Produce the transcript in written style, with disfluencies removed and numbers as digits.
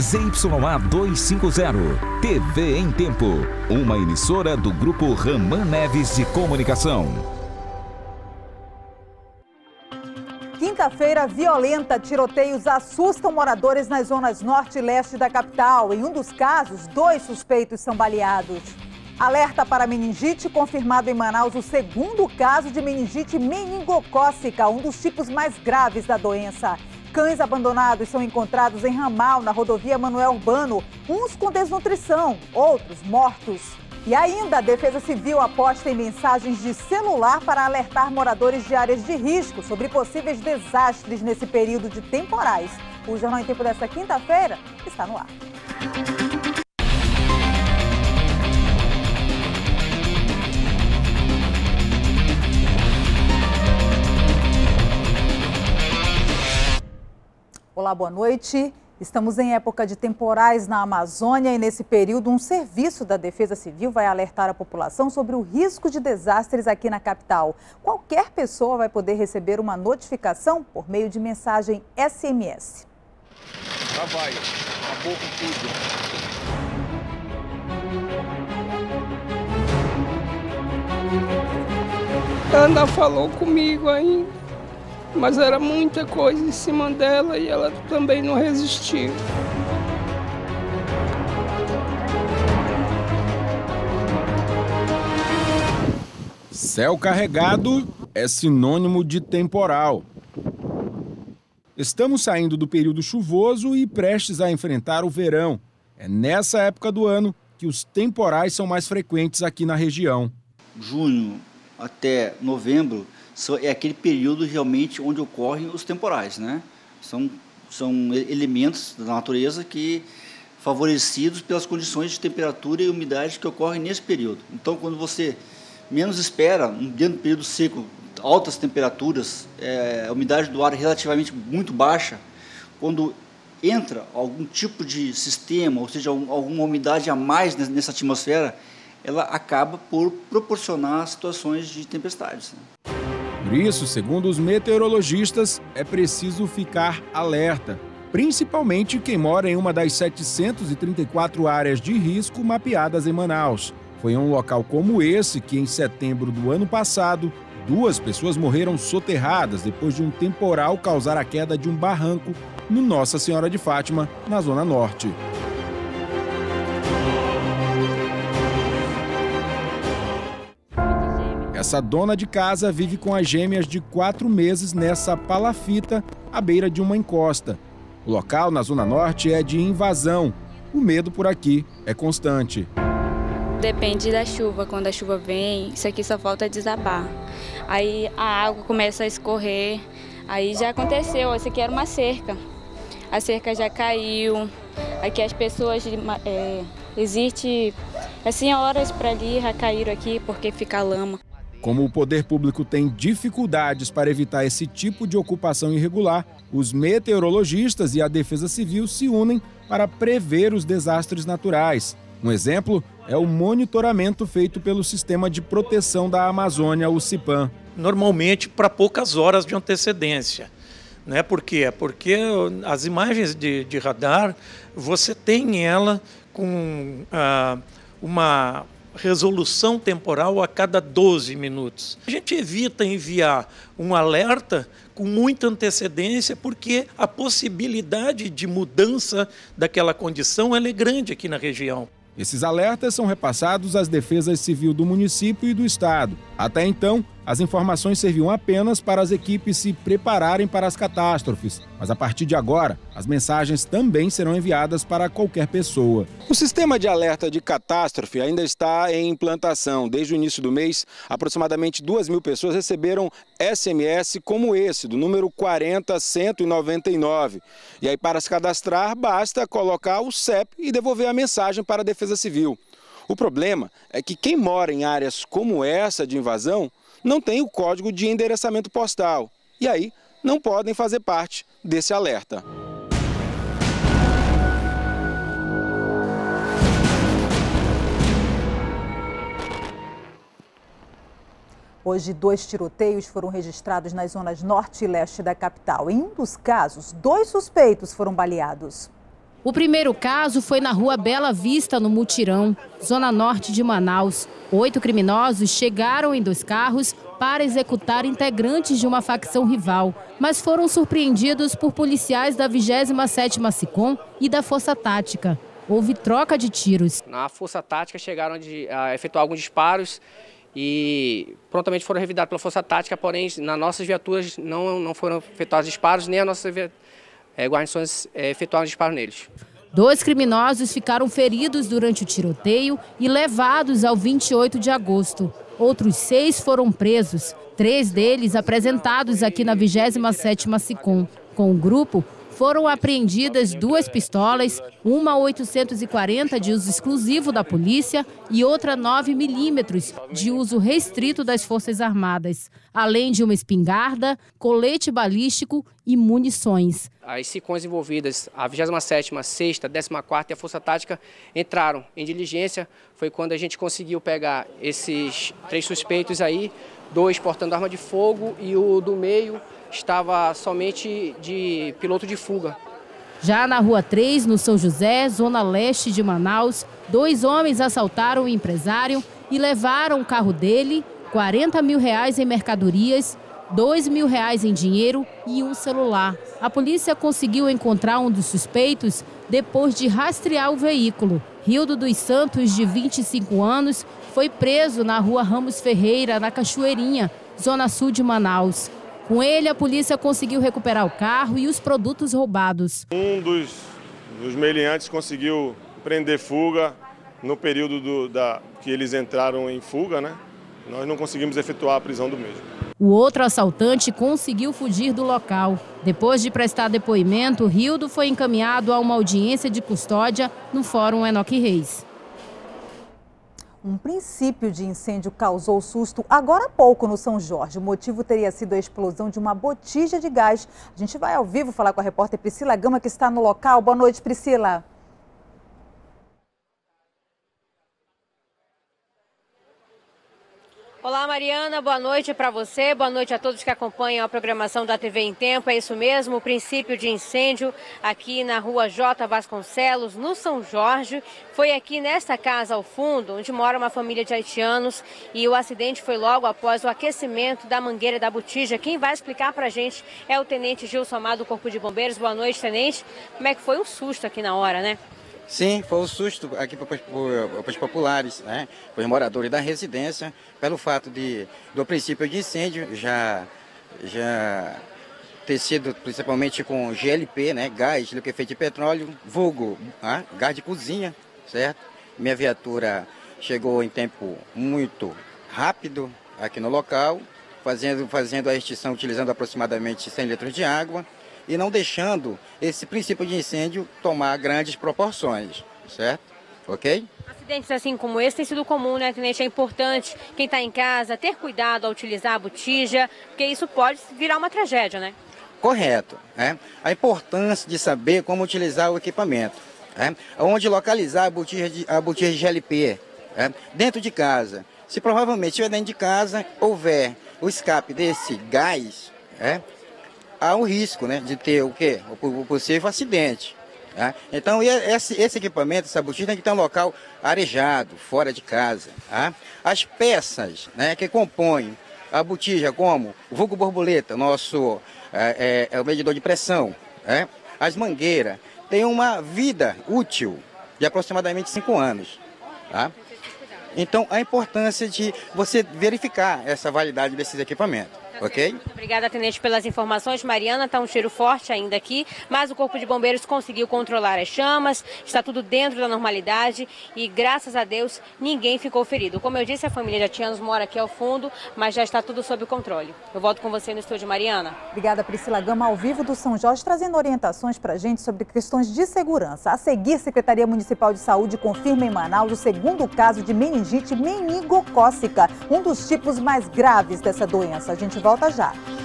ZYA 250, TV em Tempo, uma emissora do grupo Ramã Neves de Comunicação. Quinta-feira violenta, tiroteios assustam moradores nas zonas norte e leste da capital. Em um dos casos, 2 suspeitos são baleados. Alerta para meningite, confirmado em Manaus o 2º caso de meningite meningocócica, um dos tipos mais graves da doença. Cães abandonados são encontrados em ramal na rodovia Manoel Urbano, uns com desnutrição, outros mortos. E ainda, a Defesa Civil aposta em mensagens de celular para alertar moradores de áreas de risco sobre possíveis desastres nesse período de temporais. O Jornal em Tempo desta quinta-feira está no ar. Olá, boa noite. Estamos em época de temporais na Amazônia e, nesse período, um serviço da Defesa Civil vai alertar a população sobre o risco de desastres aqui na capital. Qualquer pessoa vai poder receber uma notificação por meio de mensagem SMS. Lá vai, acabou com tudo. Ana falou comigo ainda. Mas era muita coisa em cima dela e ela também não resistiu. Céu carregado é sinônimo de temporal. Estamos saindo do período chuvoso e prestes a enfrentar o verão. É nessa época do ano que os temporais são mais frequentes aqui na região. Junho até novembro é aquele período realmente onde ocorrem os temporais, né? São elementos da natureza que favorecidos pelas condições de temperatura e umidade que ocorrem nesse período. Então, quando você menos espera, dentro do período seco, altas temperaturas, a umidade do ar é relativamente muito baixa, quando entra algum tipo de sistema, ou seja, alguma umidade a mais nessa atmosfera, ela acaba por proporcionar situações de tempestades, né? Por isso, segundo os meteorologistas, é preciso ficar alerta, principalmente quem mora em uma das 734 áreas de risco mapeadas em Manaus. Foi em um local como esse que, em setembro do ano passado, 2 pessoas morreram soterradas depois de um temporal causar a queda de um barranco no Nossa Senhora de Fátima, na Zona Norte. Essa dona de casa vive com as gêmeas de 4 meses nessa palafita, à beira de uma encosta. O local, na Zona Norte, é de invasão. O medo por aqui é constante. Depende da chuva. Quando a chuva vem, isso aqui só falta desabar. Aí a água começa a escorrer. Aí já aconteceu. Isso aqui era uma cerca. A cerca já caiu. Aqui as pessoas... Existe assim, horas para ali já caíram aqui porque fica lama. Como o poder público tem dificuldades para evitar esse tipo de ocupação irregular, os meteorologistas e a Defesa Civil se unem para prever os desastres naturais. Um exemplo é o monitoramento feito pelo Sistema de Proteção da Amazônia, o Cipan. Normalmente para poucas horas de antecedência. Né? Por quê? Porque as imagens de radar, você tem ela com uma resolução temporal a cada 12 minutos. A gente evita enviar um alerta com muita antecedência porque a possibilidade de mudança daquela condição ela é grande aqui na região. Esses alertas são repassados às defesas civil do município e do estado. Até então, as informações serviam apenas para as equipes se prepararem para as catástrofes. Mas a partir de agora, as mensagens também serão enviadas para qualquer pessoa. O sistema de alerta de catástrofe ainda está em implantação. Desde o início do mês, aproximadamente 2.000 pessoas receberam SMS como esse, do número 40199. E aí, para se cadastrar, basta colocar o CEP e devolver a mensagem para a Defesa Civil. O problema é que quem mora em áreas como essa de invasão não tem o código de endereçamento postal. E aí, não podem fazer parte desse alerta. Hoje, 2 tiroteios foram registrados nas zonas norte e leste da capital. Em um dos casos, 2 suspeitos foram baleados. O primeiro caso foi na rua Bela Vista, no Mutirão, zona norte de Manaus. 8 criminosos chegaram em 2 carros para executar integrantes de uma facção rival, mas foram surpreendidos por policiais da 27ª SICOM e da Força Tática. Houve troca de tiros. Na Força Tática chegaram a efetuar alguns disparos e prontamente foram revidados pela Força Tática, porém nas nossas viaturas não foram efetuados disparos, nem as nossas guarnições efetuaram disparos neles. 2 criminosos ficaram feridos durante o tiroteio e levados ao 28 de agosto. Outros 6 foram presos, 3 deles apresentados aqui na 27ª SICOM. Com o grupo, foram apreendidas 2 pistolas, uma 840 de uso exclusivo da polícia e outra 9mm de uso restrito das Forças Armadas, além de uma espingarda, colete balístico e munições. As SICOMs envolvidas, a 27ª, 6ª, 14ª e a Força Tática entraram em diligência. Foi quando a gente conseguiu pegar esses 3 suspeitos aí, 2 portando arma de fogo e o do meio estava somente de piloto de fuga. Já na Rua 3, no São José, zona leste de Manaus, 2 homens assaltaram o empresário e levaram o carro dele, R$40 mil em mercadorias, R$2 mil em dinheiro e um celular. A polícia conseguiu encontrar um dos suspeitos depois de rastrear o veículo. Rildo dos Santos, de 25 anos, foi preso na Rua Ramos Ferreira, na Cachoeirinha, zona sul de Manaus. Com ele, a polícia conseguiu recuperar o carro e os produtos roubados. Um dos meliantes conseguiu prender fuga no período que eles entraram em fuga, né? Nós não conseguimos efetuar a prisão do mesmo. O outro assaltante conseguiu fugir do local. Depois de prestar depoimento, Rildo foi encaminhado a uma audiência de custódia no Fórum Enoque Reis. Um princípio de incêndio causou susto agora há pouco no São Jorge. O motivo teria sido a explosão de uma botija de gás. A gente vai ao vivo falar com a repórter Priscila Gama, que está no local. Boa noite, Priscila. Olá, Mariana, boa noite para você, boa noite a todos que acompanham a programação da TV em Tempo. É isso mesmo, o princípio de incêndio aqui na Rua J. Vasconcelos, no São Jorge. Foi aqui nesta casa ao fundo, onde mora uma família de haitianos, e o acidente foi logo após o aquecimento da mangueira da botija. Quem vai explicar para a gente é o Tenente Gilson Amado, do Corpo de Bombeiros. Boa noite, Tenente. Como é que foi? Um susto aqui na hora, né? Sim, foi um susto aqui para os populares, né? Para os moradores da residência, pelo fato do princípio de incêndio já ter sido principalmente com GLP, né? Gás, liquefeito de petróleo, vulgo, né? Gás de cozinha, certo? Minha viatura chegou em tempo muito rápido aqui no local, fazendo a extinção, utilizando aproximadamente 100 litros de água, e não deixando esse princípio de incêndio tomar grandes proporções, certo? Ok? Acidentes assim como esse tem sido comum, né, Tenente? É importante quem está em casa ter cuidado ao utilizar a botija, porque isso pode virar uma tragédia, né? Correto. Né? A importância de saber como utilizar o equipamento, né? Onde localizar a botija de GLP, né? Dentro de casa. Se provavelmente estiver dentro de casa, houver o escape desse gás, né? Há um risco, né, de ter o quê? O possível acidente. Tá? Então, esse equipamento, essa botija, tem que estar em um local arejado, fora de casa. Tá? As peças, né, que compõem a botija, como o vulgo borboleta, nosso o medidor de pressão, né? As mangueiras, têm uma vida útil de aproximadamente 5 anos. Tá? Então, a importância de você verificar essa validade desses equipamentos. Okay. Muito obrigada, Tenente, pelas informações. Mariana, está um cheiro forte ainda aqui, mas o Corpo de Bombeiros conseguiu controlar as chamas, está tudo dentro da normalidade e, graças a Deus, ninguém ficou ferido. Como eu disse, a família de haitianos mora aqui ao fundo, mas já está tudo sob controle. Eu volto com você no estúdio, Mariana. Obrigada, Priscila Gama, ao vivo do São Jorge, trazendo orientações para a gente sobre questões de segurança. A seguir, a Secretaria Municipal de Saúde confirma em Manaus o 2º caso de meningite meningocócica, um dos tipos mais graves dessa doença. A gente volta já.